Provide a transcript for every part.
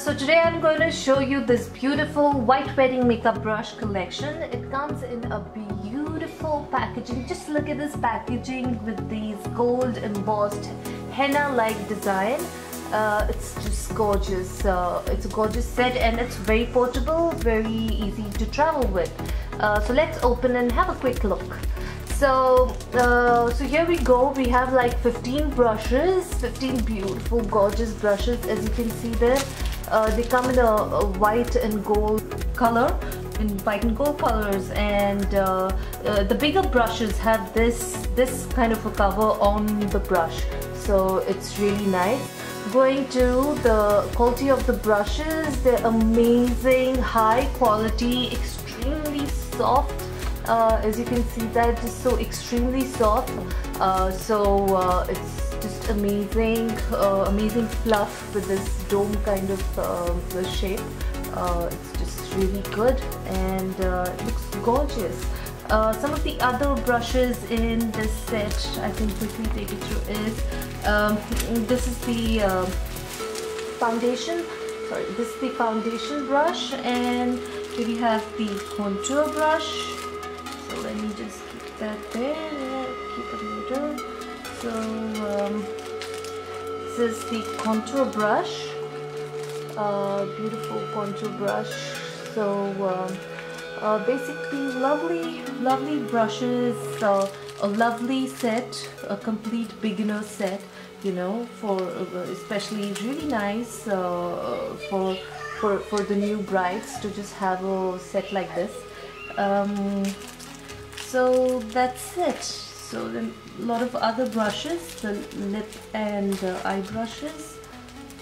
So today I'm going to show you this beautiful white wedding makeup brush collection. It comes in a beautiful packaging. Just look at this packaging with these gold embossed henna-like design. It's just gorgeous. It's a gorgeous set and it's very portable, very easy to travel with. So let's open and have a quick look. So here we go. We have like 15 brushes, 15 beautiful gorgeous brushes, as you can see there. They come in a white and gold color, in white and gold colors, and the bigger brushes have this kind of a cover on the brush, so it's really nice. Going to the quality of the brushes, they're amazing, high quality, extremely soft. As you can see, that is so extremely soft. It's just amazing, amazing fluff with this dome kind of shape. It's just really good and it looks gorgeous. Some of the other brushes in this set, I can quickly take it through, is this is the foundation. Sorry, this is the foundation brush, and here we have the contour brush. So let me just keep that there. Keep it later. So this is the contour brush. Beautiful contour brush. So. Basically lovely brushes, a lovely set, a complete beginner set, you know, for especially really nice for the new brides to just have a set like this. So that's it. So then a lot of other brushes, the lip and eye brushes.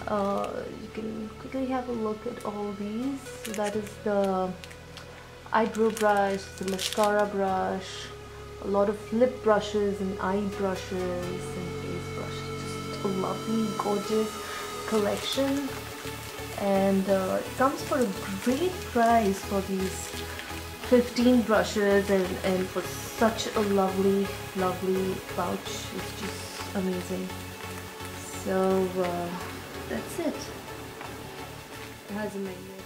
You can quickly have a look at all these. So that is the eyebrow brush, the mascara brush, a lot of lip brushes and eye brushes and face brushes. Just a lovely, gorgeous collection, and it comes for a great price for these 15 brushes and for such a lovely pouch. It's just amazing. So that's it. It has a magnet.